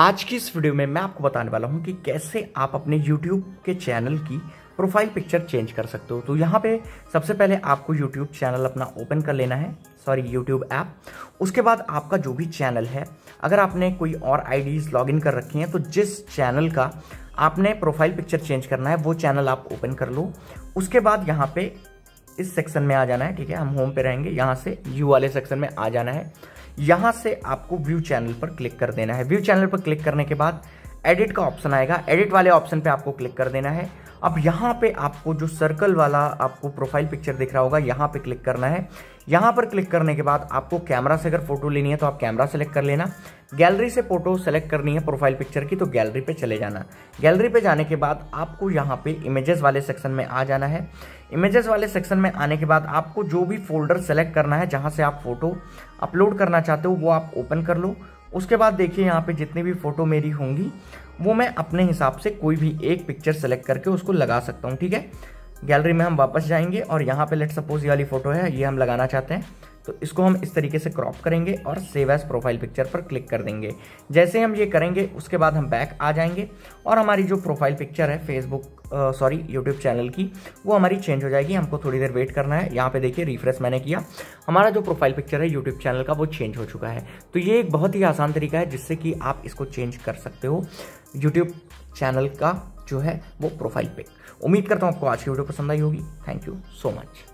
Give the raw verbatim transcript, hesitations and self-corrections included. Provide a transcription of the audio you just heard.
आज की इस वीडियो में मैं आपको बताने वाला हूं कि कैसे आप अपने YouTube के चैनल की प्रोफाइल पिक्चर चेंज कर सकते हो। तो यहाँ पे सबसे पहले आपको YouTube चैनल अपना ओपन कर लेना है, सॉरी YouTube ऐप। उसके बाद आपका जो भी चैनल है, अगर आपने कोई और आईडीज़ लॉगिन कर रखी हैं तो जिस चैनल का आपने प्रोफाइल पिक्चर चेंज करना है वो चैनल आप ओपन कर लो। उसके बाद यहाँ पे इस सेक्शन में आ जाना है, ठीक है, हम होम पे रहेंगे, यहाँ से यू वाले सेक्शन में आ जाना है। यहाँ से आपको व्यू चैनल पर क्लिक कर देना है। व्यू चैनल पर क्लिक करने के बाद एडिट का ऑप्शन आएगा, एडिट वाले ऑप्शन पे आपको क्लिक कर देना है। अब यहाँ पे आपको जो सर्कल वाला आपको प्रोफाइल पिक्चर दिख रहा होगा यहाँ पे क्लिक करना है। यहाँ पर क्लिक करने के बाद आपको कैमरा से अगर फोटो लेनी है तो आप कैमरा सेलेक्ट कर लेना। गैलरी से फोटो सेलेक्ट करनी है प्रोफाइल पिक्चर की तो गैलरी पे चले जाना। गैलरी पे जाने के बाद आपको यहाँ पे इमेजेस वाले सेक्शन में आ जाना है। इमेजेस वाले सेक्शन में आने के बाद आपको जो भी फोल्डर सेलेक्ट करना है जहाँ से आप फोटो अपलोड करना चाहते हो वो आप ओपन कर लो। उसके बाद देखिए यहाँ पे जितनी भी फ़ोटो मेरी होंगी वो मैं अपने हिसाब से कोई भी एक पिक्चर सेलेक्ट करके उसको लगा सकता हूँ, ठीक है। गैलरी में हम वापस जाएंगे और यहाँ पे लेट सपोज ये वाली फ़ोटो है, ये हम लगाना चाहते हैं तो इसको हम इस तरीके से क्रॉप करेंगे और सेव एज प्रोफाइल पिक्चर पर क्लिक कर देंगे। जैसे हम ये करेंगे उसके बाद हम बैक आ जाएंगे और हमारी जो प्रोफाइल पिक्चर है फेसबुक सॉरी यूट्यूब चैनल की वो हमारी चेंज हो जाएगी। हमको थोड़ी देर वेट करना है। यहाँ पे देखिए रिफ्रेश मैंने किया, हमारा जो प्रोफाइल पिक्चर है यूट्यूब चैनल का वो चेंज हो चुका है। तो ये एक बहुत ही आसान तरीका है जिससे कि आप इसको चेंज कर सकते हो, यूट्यूब चैनल का जो है वो प्रोफाइल पिक। उम्मीद करता हूँ आपको आज की वीडियो पसंद आई होगी। Thank you so much.